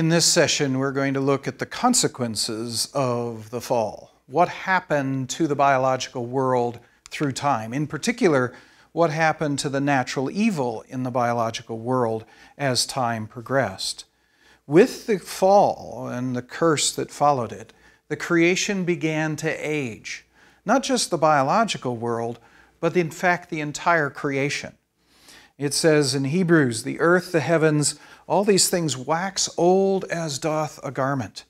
In this session, we're going to look at the consequences of the fall. What happened to the biological world through time? In particular, what happened to the natural evil in the biological world as time progressed? With the fall and the curse that followed it, the creation began to age. Not just the biological world, but in fact the entire creation. It says in Hebrews, the earth, the heavens, all these things wax old as doth a garment.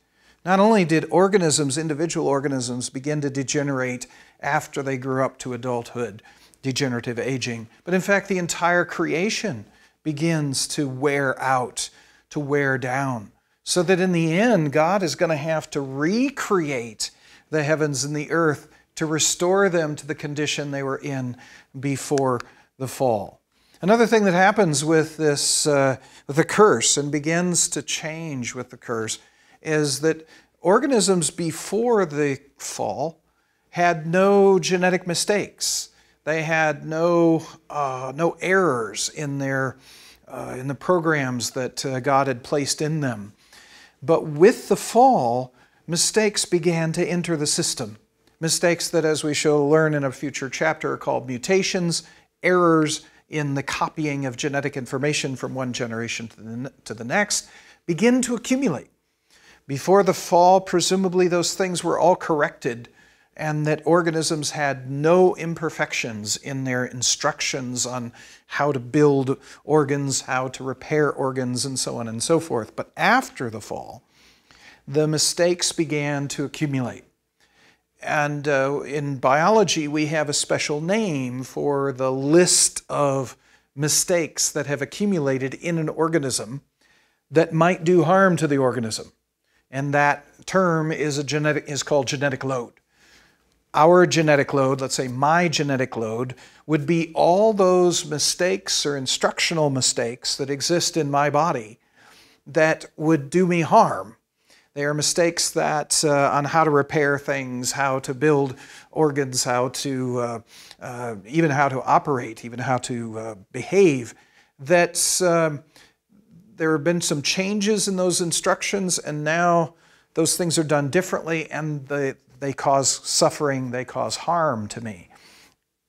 Not only did organisms, individual organisms, begin to degenerate after they grew up to adulthood, degenerative aging, but in fact the entire creation begins to wear out, to wear down, so that in the end God is going to have to recreate the heavens and the earth to restore them to the condition they were in before the fall. Another thing that happens with the curse and begins to change with the curse is that organisms before the fall had no genetic mistakes. They had no errors in their in the programs that God had placed in them. But with the fall, mistakes began to enter the system. Mistakes that, as we shall learn in a future chapter, are called mutations, errors, in the copying of genetic information from one generation to the next, begin to accumulate. Before the fall, presumably those things were all corrected and that organisms had no imperfections in their instructions on how to build organs, how to repair organs, and so on and so forth. But after the fall, the mistakes began to accumulate. And in biology, we have a special name for the list of mistakes that have accumulated in an organism that might do harm to the organism. And that term is called genetic load. Our genetic load, let's say my genetic load, would be all those mistakes or instructional mistakes that exist in my body that would do me harm. They are mistakes that on how to repair things, how to build organs, how to even how to operate, even how to behave. That there have been some changes in those instructions, and now those things are done differently, and they cause suffering, they cause harm to me.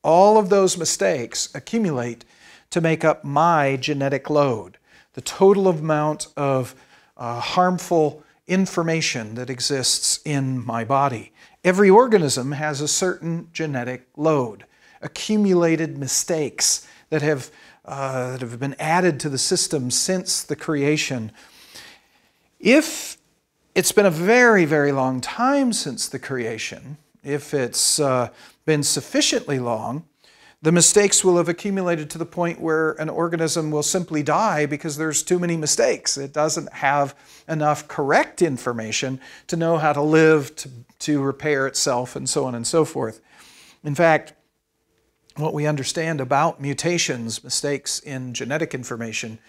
All of those mistakes accumulate to make up my genetic load, the total amount of harmful information that exists in my body. Every organism has a certain genetic load, accumulated mistakes that have been added to the system since the creation. If it's been a very, very long time since the creation, if it's been sufficiently long, the mistakes will have accumulated to the point where an organism will simply die because there's too many mistakes. It doesn't have enough correct information to know how to live, to repair itself, and so on and so forth. In fact, what we understand about mutations, mistakes in genetic information,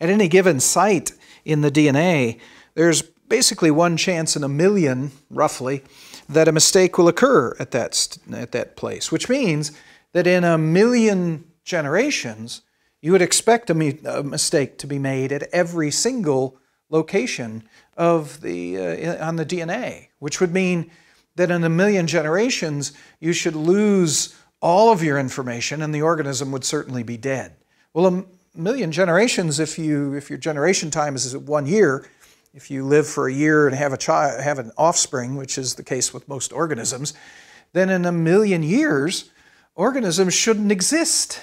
at any given site in the DNA, there's basically one chance in a million, roughly, that a mistake will occur at that place, which means that in a million generations, you would expect a mistake to be made at every single location on the DNA, which would mean that in a million generations, you should lose all of your information and the organism would certainly be dead. Well, a million generations, if your generation time is 1 year, if you live for a year and have an offspring, which is the case with most organisms, then in a million years, organisms shouldn't exist.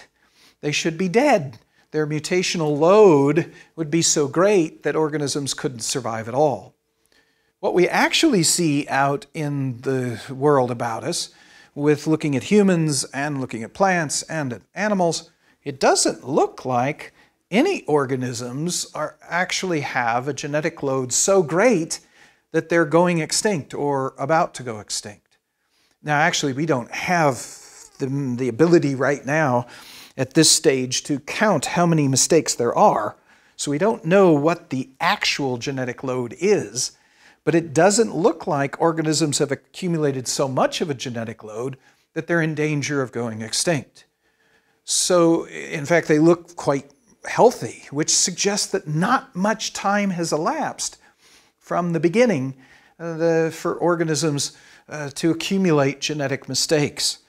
They should be dead. Their mutational load would be so great that organisms couldn't survive at all. What we actually see out in the world about us, with looking at humans and looking at plants and at animals, it doesn't look like any organisms actually have a genetic load so great that they're going extinct or about to go extinct. Now, actually, we don't have the ability right now at this stage to count how many mistakes there are. So we don't know what the actual genetic load is, but it doesn't look like organisms have accumulated so much of a genetic load that they're in danger of going extinct. So in fact, they look quite healthy, which suggests that not much time has elapsed from the beginning for organisms to accumulate genetic mistakes.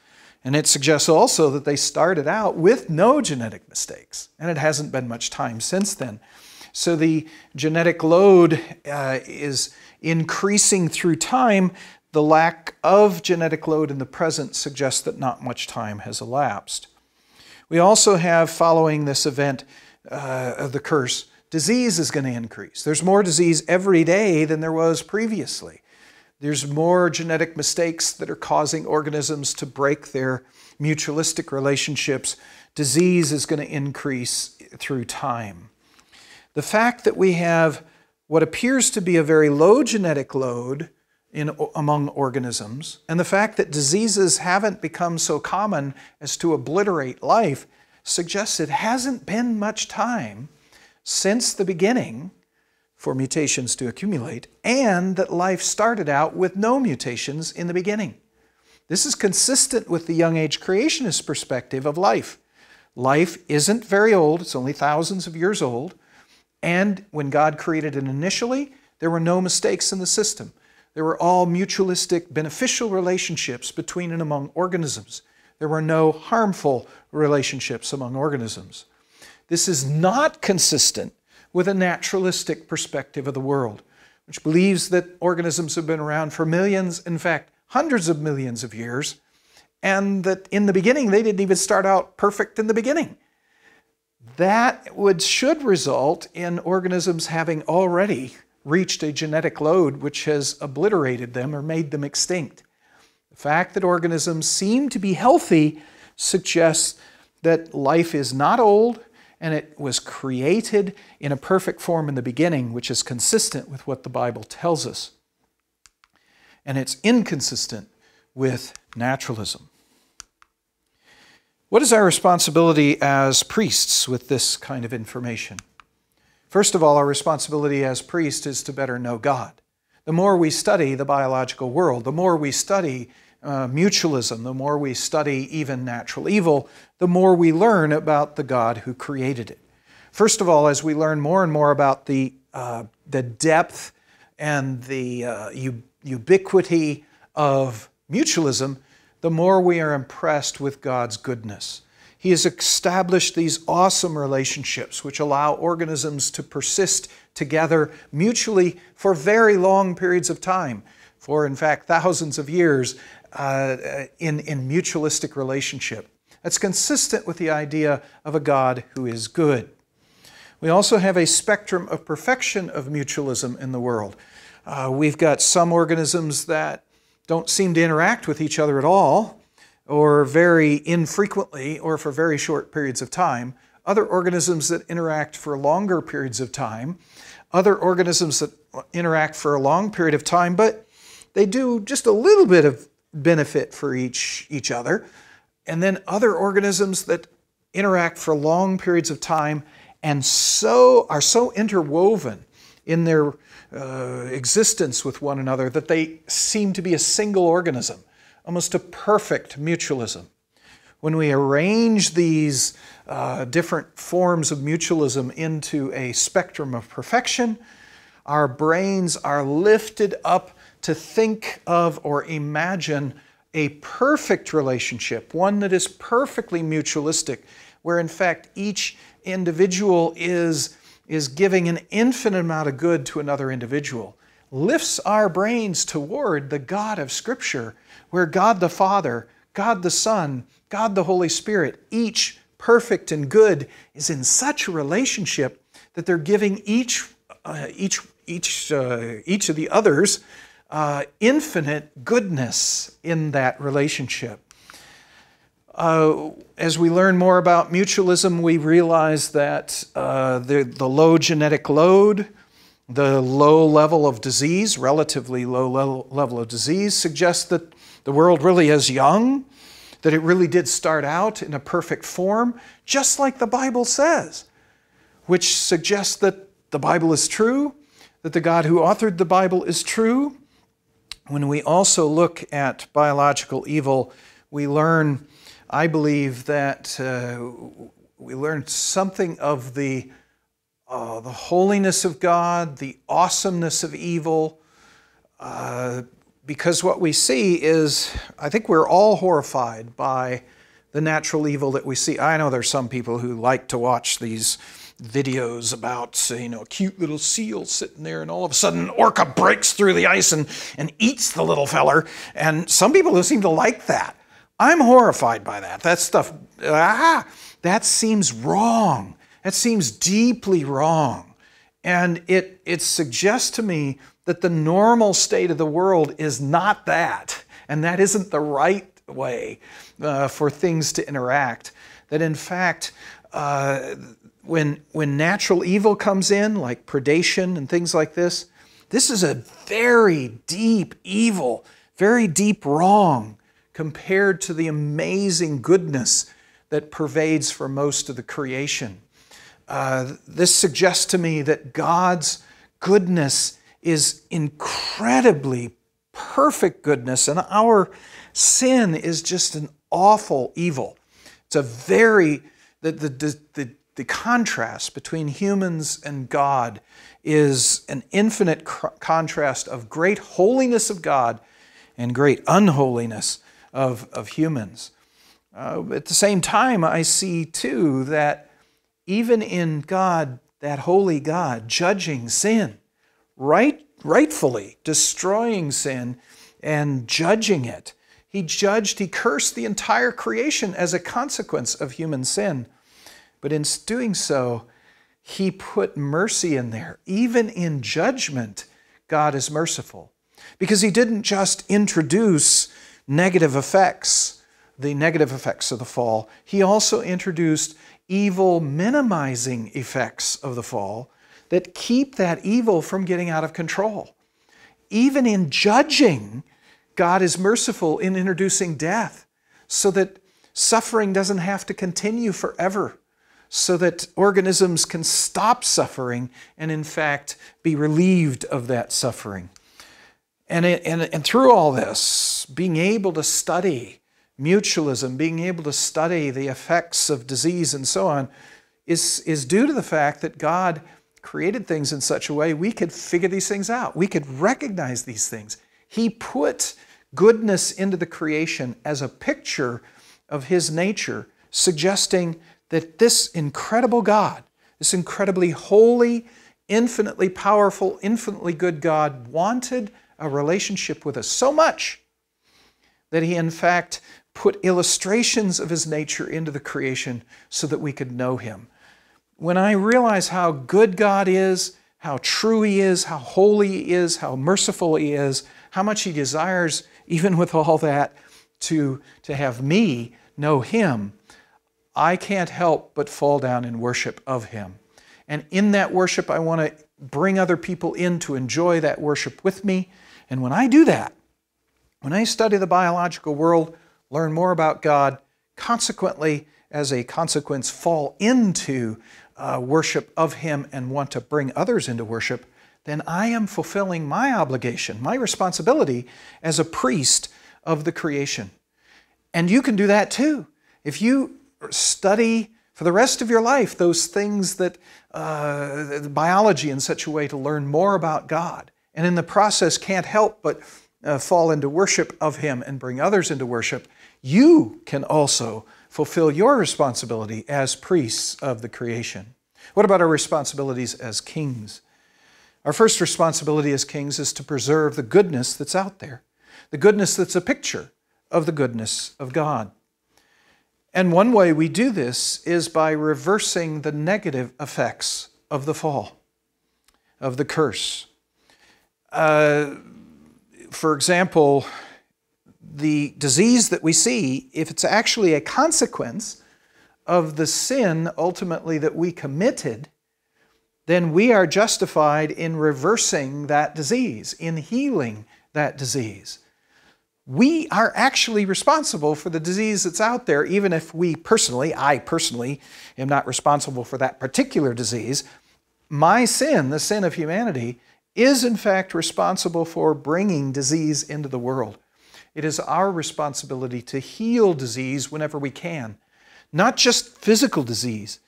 And it suggests also that they started out with no genetic mistakes, and it hasn't been much time since then. So the genetic load is increasing through time. The lack of genetic load in the present suggests that not much time has elapsed. We also have, following this event of the curse, disease is going to increase. There's more disease every day than there was previously. There's more genetic mistakes that are causing organisms to break their mutualistic relationships. Disease is going to increase through time. The fact that we have what appears to be a very low genetic load among organisms, and the fact that diseases haven't become so common as to obliterate life, suggests it hasn't been much time since the beginning for mutations to accumulate, and that life started out with no mutations in the beginning. This is consistent with the young age creationist perspective of life. Life isn't very old, it's only thousands of years old, and when God created it initially, there were no mistakes in the system. There were all mutualistic, beneficial relationships between and among organisms. There were no harmful relationships among organisms. This is not consistent with a naturalistic perspective of the world, which believes that organisms have been around for millions, in fact, hundreds of millions of years, and that in the beginning, they didn't even start out perfect in the beginning. That should result in organisms having already reached a genetic load which has obliterated them or made them extinct. The fact that organisms seem to be healthy suggests that life is not old and it was created in a perfect form in the beginning, which is consistent with what the Bible tells us. And it's inconsistent with naturalism. What is our responsibility as priests with this kind of information? First of all, our responsibility as priests is to better know God. The more we study the biological world, the more we study mutualism, the more we study even natural evil, the more we learn about the God who created it. First of all, as we learn more and more about the depth and the ubiquity of mutualism, the more we are impressed with God's goodness. He has established these awesome relationships which allow organisms to persist together mutually for very long periods of time, for in fact thousands of years in mutualistic relationship. That's consistent with the idea of a God who is good. We also have a spectrum of perfection of mutualism in the world. We've got some organisms that don't seem to interact with each other at all, or very infrequently, or for very short periods of time, other organisms that interact for longer periods of time, other organisms that interact for a long period of time, but they do just a little bit of benefit for each other, and then other organisms that interact for long periods of time and so are so interwoven in their existence with one another that they seem to be a single organism. Almost a perfect mutualism. When we arrange these different forms of mutualism into a spectrum of perfection, our brains are lifted up to think of or imagine a perfect relationship, one that is perfectly mutualistic, where in fact each individual is giving an infinite amount of good to another individual. Lifts our brains toward the God of Scripture, where God the Father, God the Son, God the Holy Spirit, each perfect and good, is in such a relationship that they're giving each of the others infinite goodness in that relationship. As we learn more about mutualism, we realize that the low genetic load, the low level of disease, relatively low level of disease, suggests that the world really is young, that it really did start out in a perfect form, just like the Bible says, which suggests that the Bible is true, that the God who authored the Bible is true. When we also look at biological evil, we learn, I believe, that we learn something of the the holiness of God, the awesomeness of evil, because what we see is, I think we're all horrified by the natural evil that we see. I know there's some people who like to watch these videos about, you know, a cute little seal sitting there and all of a sudden an orca breaks through the ice and eats the little feller. And some people who seem to like that. I'm horrified by that. That stuff, that seems wrong. That seems deeply wrong. And it suggests to me that the normal state of the world is not that. And that isn't the right way for things to interact. That in fact, when natural evil comes in, like predation and things like this, this is a very deep evil, very deep wrong compared to the amazing goodness that pervades for most of the creation. This suggests to me that God's goodness is incredibly perfect goodness, and our sin is just an awful evil. It's a very, the contrast between humans and God is an infinite contrast of great holiness of God and great unholiness of humans. At the same time, I see too that even in God, that holy God, judging sin, rightfully destroying sin and judging it, he cursed the entire creation as a consequence of human sin. But in doing so, he put mercy in there. Even in judgment, God is merciful. Because he didn't just introduce negative effects, the negative effects of the fall. He also introduced evil minimizing effects of the fall that keep that evil from getting out of control. Even in judging, God is merciful in introducing death so that suffering doesn't have to continue forever, so that organisms can stop suffering and in fact be relieved of that suffering. And through all this, being able to study mutualism, being able to study the effects of disease and so on is due to the fact that God created things in such a way we could figure these things out. We could recognize these things. He put goodness into the creation as a picture of his nature, suggesting that this incredible God, this incredibly holy, infinitely powerful, infinitely good God wanted a relationship with us so much that he in fact put illustrations of his nature into the creation so that we could know him. When I realize how good God is, how true he is, how holy he is, how merciful he is, how much he desires, even with all that, to have me know him, I can't help but fall down in worship of him. And in that worship, I want to bring other people in to enjoy that worship with me. And when I do that, when I study the biological world, learn more about God, consequently, as a consequence, fall into worship of him and want to bring others into worship, then I am fulfilling my obligation, my responsibility as a priest of the creation. And you can do that too. If you study for the rest of your life those things that, biology in such a way to learn more about God, and in the process can't help but fall into worship of him and bring others into worship, you can also fulfill your responsibility as priests of the creation. What about our responsibilities as kings? Our first responsibility as kings is to preserve the goodness that's out there, the goodness that's a picture of the goodness of God. And one way we do this is by reversing the negative effects of the fall, of the curse. For example, the disease that we see, if it's actually a consequence of the sin ultimately that we committed, then we are justified in reversing that disease, in healing that disease. We are actually responsible for the disease that's out there, even if I personally am not responsible for that particular disease. My sin, the sin of humanity, is in fact responsible for bringing disease into the world. It is our responsibility to heal disease whenever we can, not just physical disease,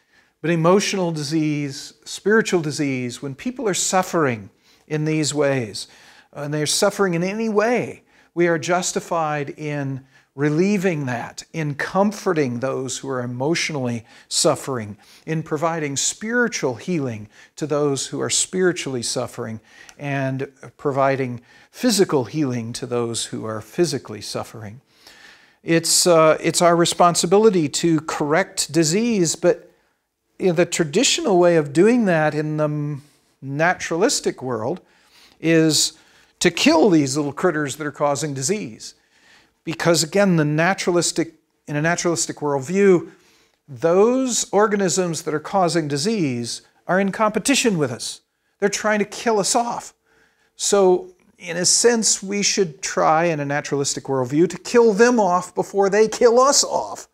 But emotional disease, spiritual disease, when people are suffering in these ways, and they're suffering in any way, we are justified in relieving that, in comforting those who are emotionally suffering, in providing spiritual healing to those who are spiritually suffering, and providing physical healing to those who are physically suffering. It's our responsibility to correct disease, but the traditional way of doing that in the naturalistic world is to kill these little critters that are causing disease. Because again, in a naturalistic worldview, those organisms that are causing disease are in competition with us. They're trying to kill us off. So in a sense, we should try in a naturalistic worldview to kill them off before they kill us off.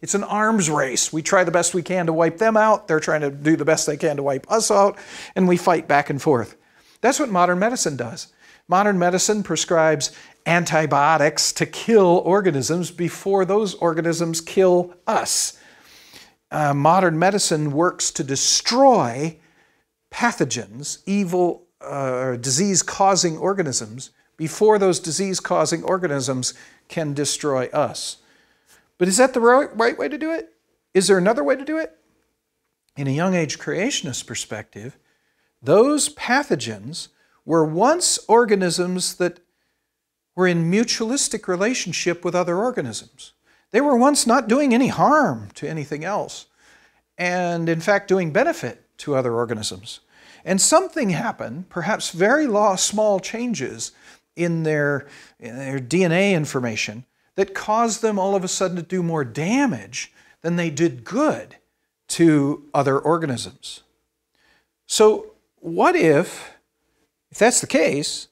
It's an arms race. We try the best we can to wipe them out. They're trying to do the best they can to wipe us out, and we fight back and forth. That's what modern medicine does. Modern medicine prescribes antibiotics to kill organisms before those organisms kill us. Modern medicine works to destroy pathogens, evil disease-causing organisms, before those disease-causing organisms can destroy us. But is that the right way to do it? Is there another way to do it? In a young age creationist perspective, those pathogens were once organisms that were in mutualistic relationship with other organisms. They were once not doing any harm to anything else, and in fact doing benefit to other organisms. And something happened, perhaps very small changes in their DNA information, that caused them all of a sudden to do more damage than they did good to other organisms. So what if that's the case,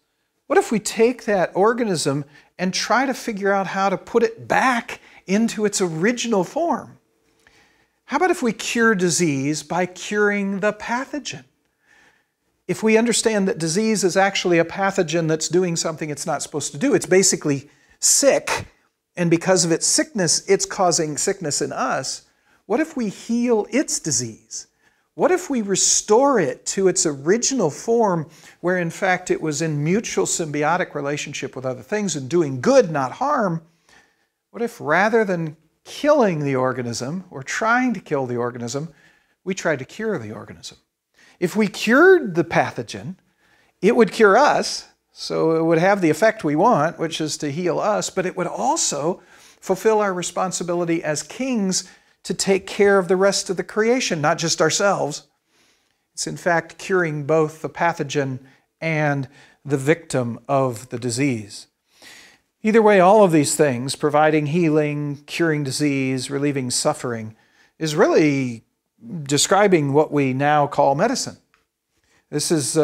what if we take that organism and try to figure out how to put it back into its original form? How about if we cure disease by curing the pathogen? If we understand that disease is actually a pathogen that's doing something it's not supposed to do, it's basically sick, and because of its sickness, it's causing sickness in us, what if we heal its disease? What if we restore it to its original form, where in fact it was in mutual symbiotic relationship with other things and doing good, not harm? What if rather than killing the organism or trying to kill the organism, we tried to cure the organism? If we cured the pathogen, it would cure us, so it would have the effect we want, which is to heal us, but it would also fulfill our responsibility as kings to take care of the rest of the creation, not just ourselves. It's in fact curing both the pathogen and the victim of the disease. Either way, all of these things, providing healing, curing disease, relieving suffering, is really describing what we now call medicine. This is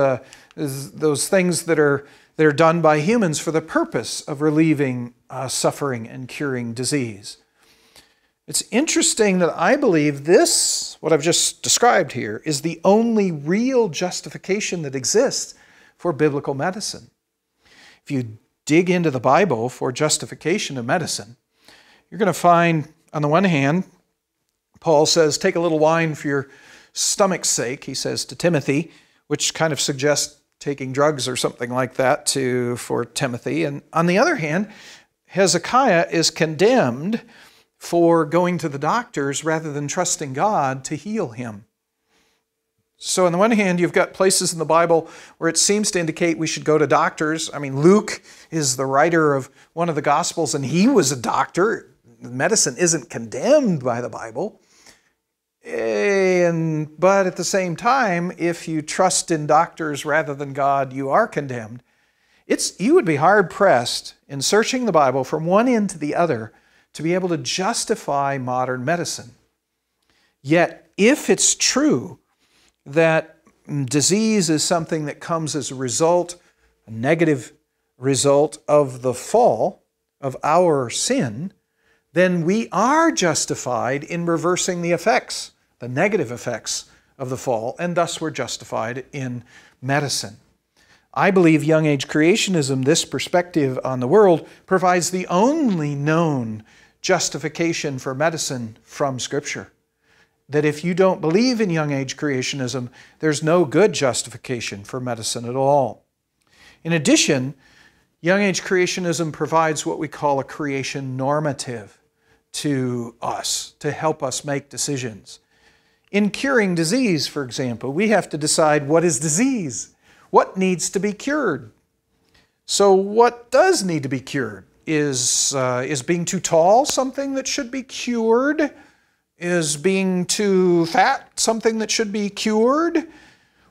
those things that are done by humans for the purpose of relieving suffering and curing disease. It's interesting that I believe this, what I've just described here, is the only real justification that exists for biblical medicine. If you dig into the Bible for justification of medicine, you're going to find, on the one hand, Paul says, take a little wine for your stomach's sake, he says to Timothy, which kind of suggests taking drugs or something like that for Timothy. And on the other hand, Hezekiah is condemned for going to the doctors rather than trusting God to heal him. So on the one hand, you've got places in the Bible where it seems to indicate we should go to doctors. I mean, Luke is the writer of one of the Gospels, and he was a doctor. Medicine isn't condemned by the Bible. But at the same time, if you trust in doctors rather than God, you are condemned. You would be hard-pressed in searching the Bible from one end to the other to be able to justify modern medicine. Yet, if it's true that disease is something that comes as a result, a negative result of the fall, of our sin, then we are justified in reversing the effects, the negative effects of the fall, and thus we're justified in medicine. I believe young age creationism, this perspective on the world, provides the only known justification for medicine from Scripture. that if you don't believe in young age creationism, there's no good justification for medicine at all. In addition, young age creationism provides what we call a creation normative to us, to help us make decisions. In curing disease, for example, we have to decide what is disease, what needs to be cured. So what does need to be cured? Is being too tall something that should be cured? Is being too fat something that should be cured?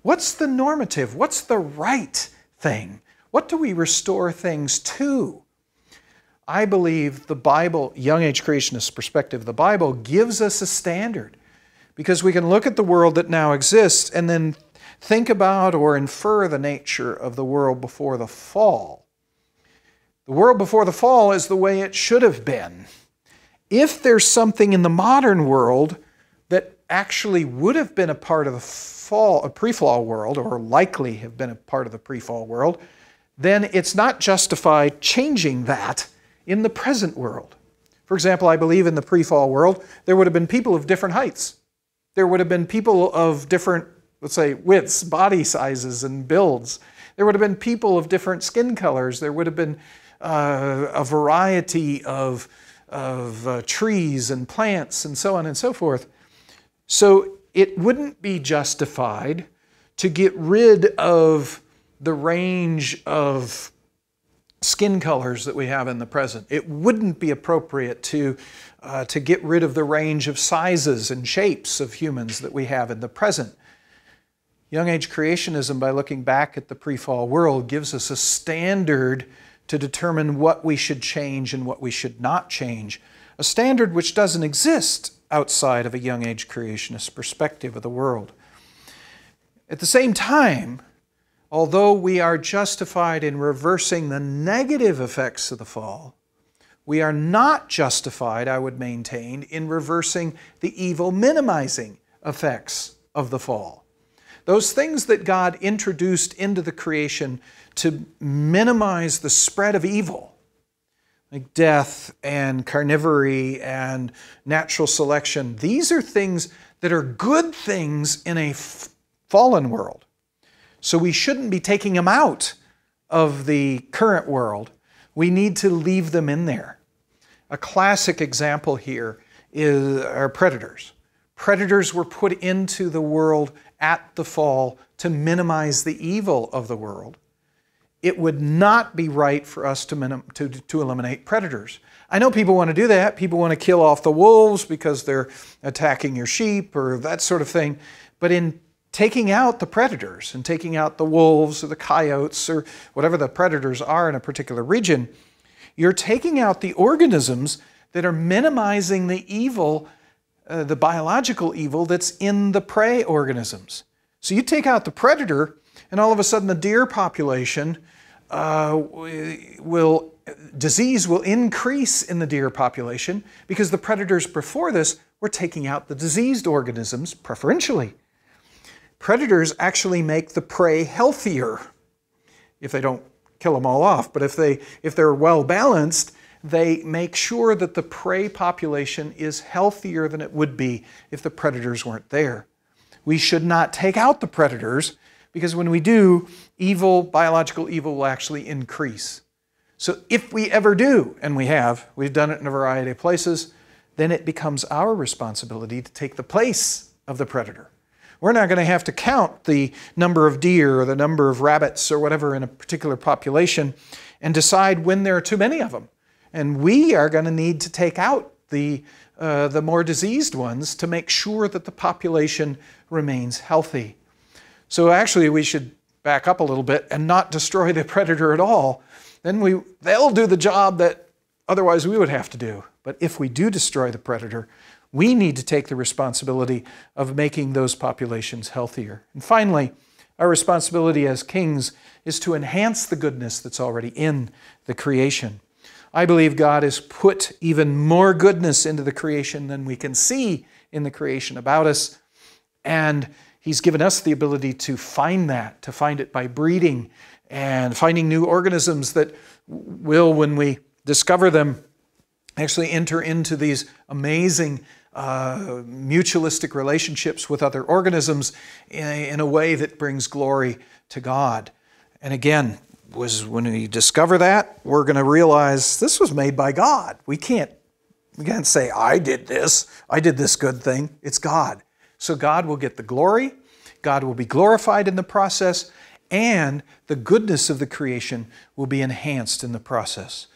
What's the normative? What's the right thing? What do we restore things to? I believe the Bible, young age creationist perspective, the Bible gives us a standard, because we can look at the world that now exists and then think about or infer the nature of the world before the fall. The world before the fall is the way it should have been. If there's something in the modern world that actually would have been a part of the fall, a pre-fall world, or likely have been a part of the pre-fall world, then it's not justified changing that in the present world. For example, I believe in the pre-fall world, there would have been people of different heights. There would have been people of different, let's say, widths, body sizes, and builds. There would have been people of different skin colors. There would have been a variety of trees and plants and so on and so forth. So it wouldn't be justified to get rid of the range of skin colors that we have in the present. It wouldn't be appropriate to get rid of the range of sizes and shapes of humans that we have in the present. Young age creationism, by looking back at the pre-fall world, gives us a standard to determine what we should change and what we should not change, a standard which doesn't exist outside of a young age creationist perspective of the world. At the same time, although we are justified in reversing the negative effects of the fall, we are not justified, I would maintain, in reversing the evil minimizing effects of the fall. Those things that God introduced into the creation to minimize the spread of evil, like death and carnivory and natural selection, these are things that are good things in a fallen world. So we shouldn't be taking them out of the current world. We need to leave them in there. A classic example here are predators. Predators were put into the world at the fall to minimize the evil of the world. It would not be right for us to eliminate predators. I know people want to do that. People want to kill off the wolves because they're attacking your sheep or that sort of thing. But in taking out the predators and taking out the wolves or the coyotes or whatever the predators are in a particular region, you're taking out the organisms that are minimizing the evil, the biological evil that's in the prey organisms. So you take out the predator, and all of a sudden the deer population disease will increase in the deer population because the predators before this were taking out the diseased organisms preferentially. Predators actually make the prey healthier if they don't kill them all off, but if they're well balanced, they make sure that the prey population is healthier than it would be if the predators weren't there. We should not take out the predators, because when we do, evil, biological evil, will actually increase. So if we ever do, and we've done it in a variety of places, then it becomes our responsibility to take the place of the predator. We're not going to have to count the number of deer or the number of rabbits or whatever in a particular population and decide when there are too many of them. And we are going to need to take out the more diseased ones to make sure that the population remains healthy. So actually we should back up a little bit and not destroy the predator at all. Then they'll do the job that otherwise we would have to do. But if we do destroy the predator, we need to take the responsibility of making those populations healthier. And finally, our responsibility as kings is to enhance the goodness that's already in the creation. I believe God has put even more goodness into the creation than we can see in the creation about us. And He's given us the ability to find that, to find it by breeding and finding new organisms that will, when we discover them, actually enter into these amazing mutualistic relationships with other organisms in a way that brings glory to God. And again, when we discover that, we're going to realize this was made by God. We can't say, I did this good thing. It's God. So God will get the glory, God will be glorified in the process, and the goodness of the creation will be enhanced in the process.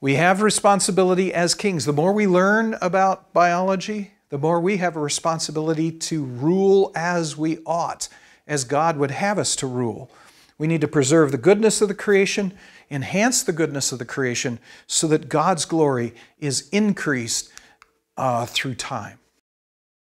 We have responsibility as kings. The more we learn about biology, the more we have a responsibility to rule as we ought, as God would have us to rule. We need to preserve the goodness of the creation, enhance the goodness of the creation, so that God's glory is increased through time.